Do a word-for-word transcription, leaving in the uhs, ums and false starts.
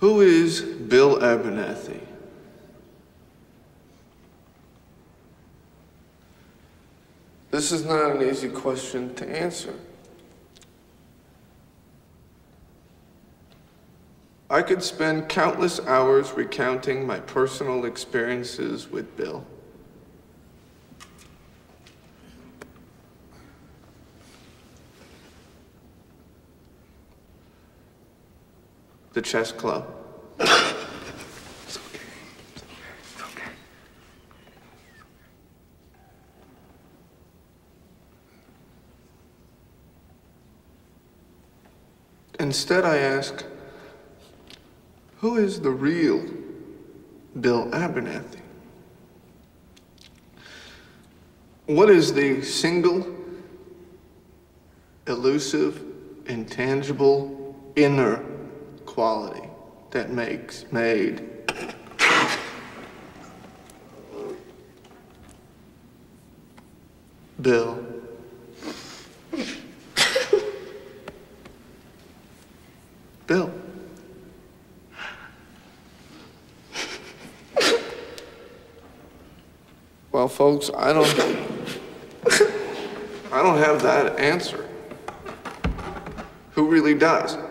Who is Bill Abernathy? This is not an easy question to answer. I could spend countless hours recounting my personal experiences with Bill. The chess club. It's okay. It's okay. It's okay. Instead, I ask, who is the real Bill Abernathy? What is the single, elusive, intangible, inner quality that makes made Bill Bill? Well, folks, I don't I don't have that answer. Who really does?